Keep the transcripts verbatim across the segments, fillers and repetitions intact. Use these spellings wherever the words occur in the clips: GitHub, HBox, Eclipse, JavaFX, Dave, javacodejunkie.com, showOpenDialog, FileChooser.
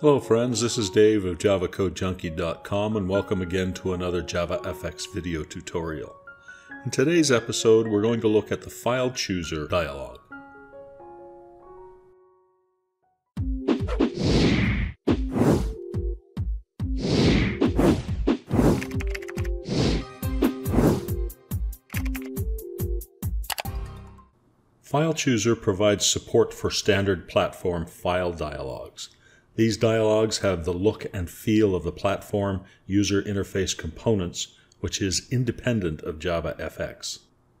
Hello friends, this is Dave of java code junkie dot com and welcome again to another JavaFX video tutorial. In today's episode, we're going to look at the FileChooser dialog. FileChooser provides support for standard platform file dialogs. These dialogs have the look and feel of the platform user interface components, which is independent of JavaFX.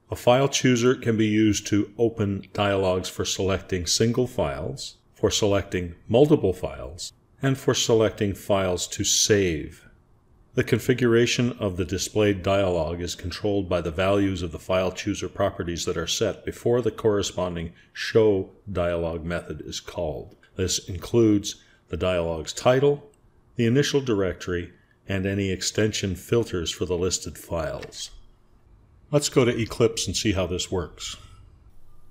A file chooser can be used to open dialogs for selecting single files, for selecting multiple files, and for selecting files to save. The configuration of the displayed dialog is controlled by the values of the file chooser properties that are set before the corresponding show dialog method is called. This includes the dialog's title, the initial directory, and any extension filters for the listed files. Let's go to Eclipse and see how this works.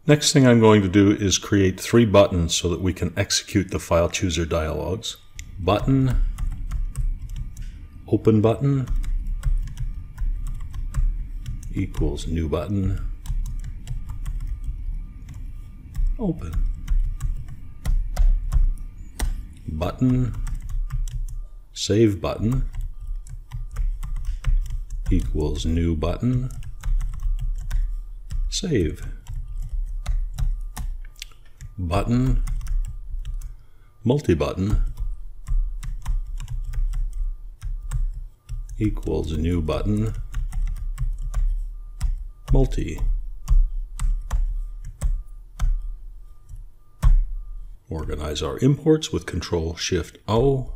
Next thing I'm going to do is create three buttons so that we can execute the file chooser dialogs. Button, open button, equals new button, open. Button, save button, equals new button, save. Button, multi-button, equals new button, multi, Organize our imports with control shift O.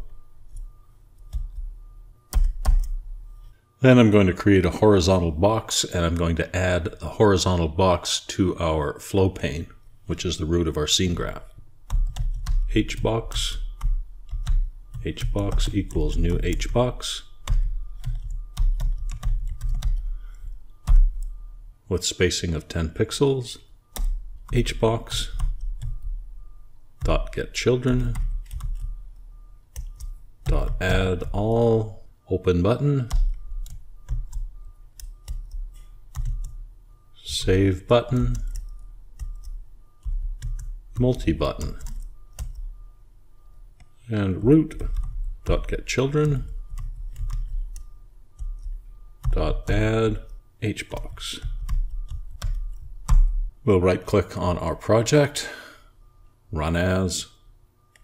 Then I'm going to create a horizontal box, and I'm going to add a horizontal box to our flow pane, which is the root of our scene graph. HBox, HBox equals new HBox with spacing of ten pixels, HBox dot get children dot add all open button save button multi button and root dot get children dot add HBox. We'll right click on our project, Run as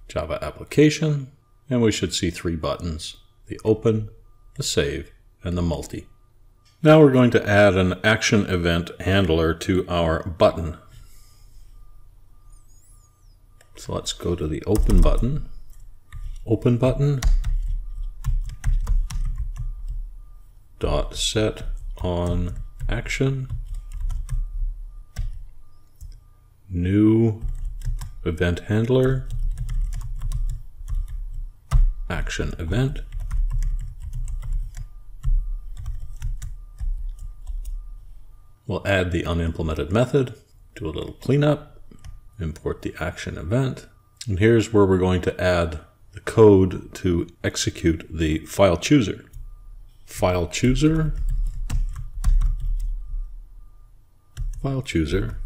Java application, and we should see three buttons: the open, the save, and the multi. Now we're going to add an action event handler to our button. So let's go to the open button, open button dot set on action, new event handler, action event, we'll add the unimplemented method, do a little cleanup, import the action event, and here's where we're going to add the code to execute the file chooser. File chooser, file chooser,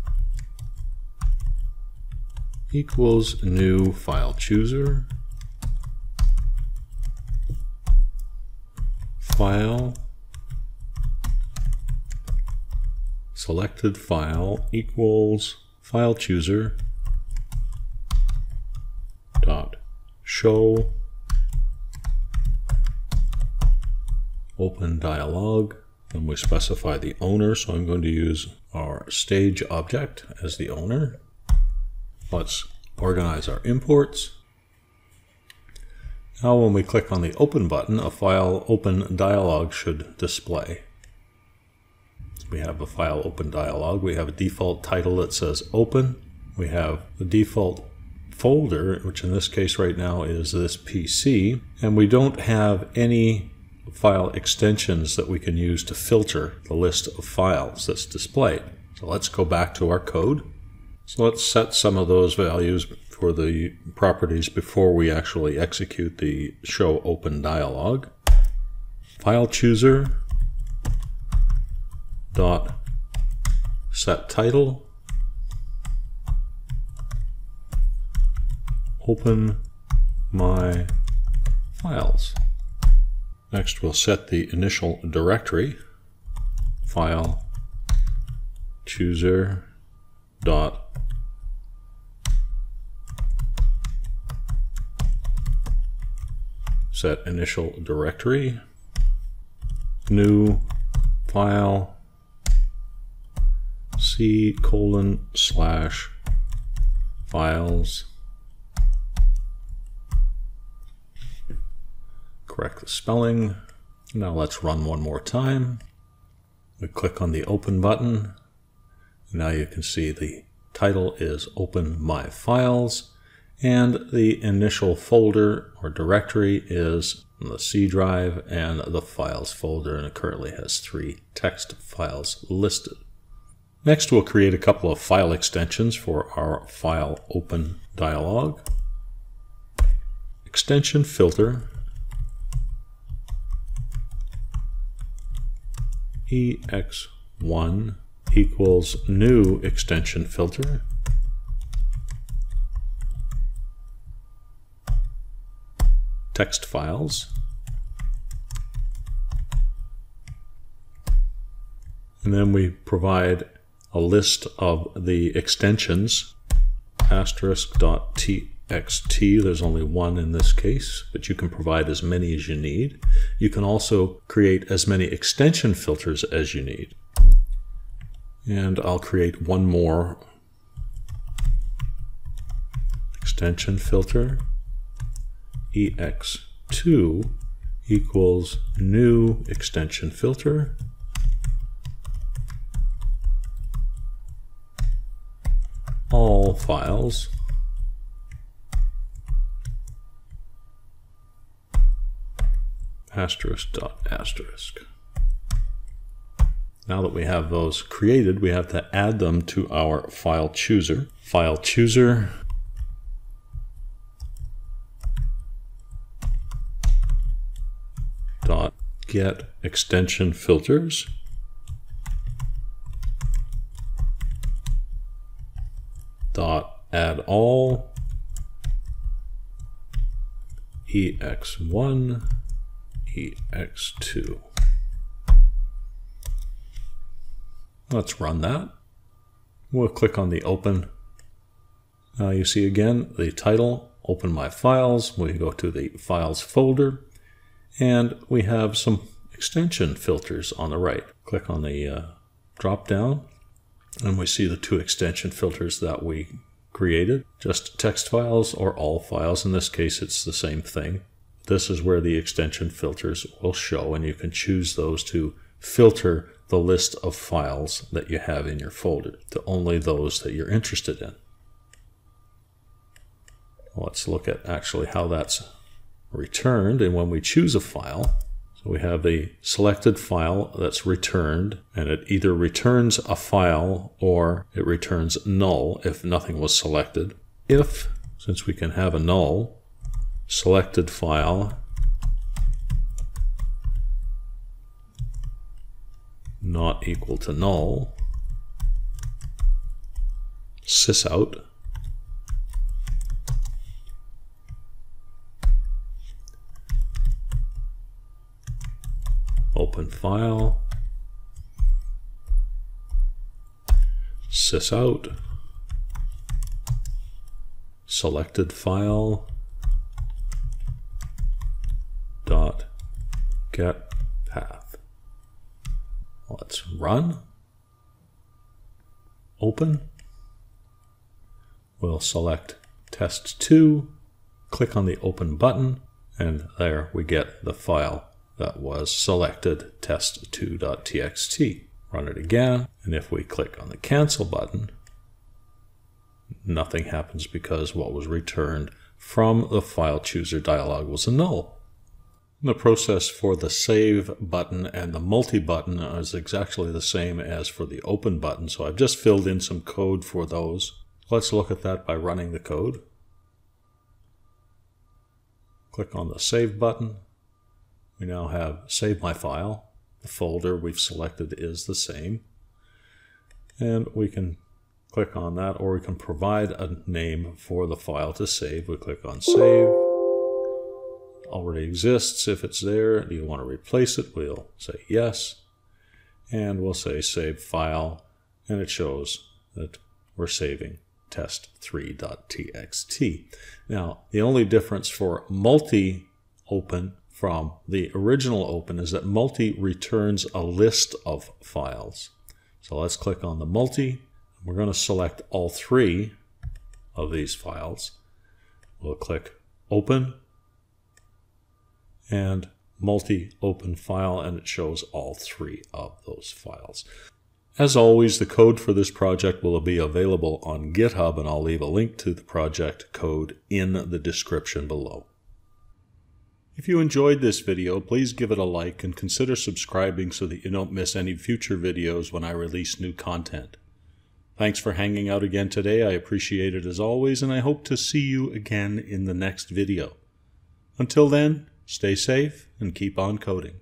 equals new file chooser, file, selected file equals file chooser dot show open dialog, and we specify the owner, so I'm going to use our stage object as the owner. Let's organize our imports. Now when we click on the open button, a file open dialog should display. We have a file open dialog. We have a default title that says open. We have the default folder, which in this case right now is this P C, and we don't have any file extensions that we can use to filter the list of files that's displayed. So let's go back to our code. So let's set some of those values for the properties before we actually execute the show open dialog. FileChooser dot set title open my files. Next we'll set the initial directory, file chooser dot set initial directory, new file c colon slash files, correct the spelling. Now let's run one more time. We click on the open button. Now you can see the title is Open My Files, and the initial folder or directory is the C drive and the files folder, and it currently has three text files listed. Next we'll create a couple of file extensions for our file open dialog. Extension filter E X one equals new extension filter text files, and then we provide a list of the extensions asterisk dot T X T. There's only one in this case, but you can provide as many as you need. You can also create as many extension filters as you need. And I'll create one more extension filter, E X two equals new extension filter all files asterisk dot asterisk. Now that we have those created, we have to add them to our file chooser. File chooser dot get extension filters dot add all E X one E X two. Let's run that. We'll click on the open. Now you see again the title, Open My Files. We go to the files folder, and we have some extension filters on the right. Click on the uh, drop down, and we see the two extension filters that we created, just text files or all files. In this case, it's the same thing. This is where the extension filters will show, and you can choose those to filter the list of files that you have in your folder to only those that you're interested in. Let's look at actually how that's returned. And when we choose a file, so we have the selected file that's returned, and it either returns a file or it returns null if nothing was selected. If, since we can have a null, selected file not equal to null, sysout, open file, sysout, selected file dot get path. Let's run, open, we'll select test two, click on the open button, and there we get the file that was selected, test two dot T X T. Run it again, and if we click on the cancel button, nothing happens because what was returned from the file chooser dialog was a null. The process for the save button and the multi button is exactly the same as for the open button, so I've just filled in some code for those. Let's look at that by running the code. Click on the Save button. We now have Save My File. The folder we've selected is the same. And we can click on that, or we can provide a name for the file to save. We click on Save. Already exists if it's there. Do you want to replace it? We'll say yes. And we'll say Save File. And it shows that we're saving test three dot t x t. Now, the only difference for multi-open from the original open is that multi returns a list of files. So let's click on the multi. We're going to select all three of these files. We'll click open and multi open file, and it shows all three of those files. As always, the code for this project will be available on GitHub, and I'll leave a link to the project code in the description below. If you enjoyed this video, please give it a like and consider subscribing so that you don't miss any future videos when I release new content. Thanks for hanging out again today. I appreciate it as always, and I hope to see you again in the next video. Until then, stay safe and keep on coding.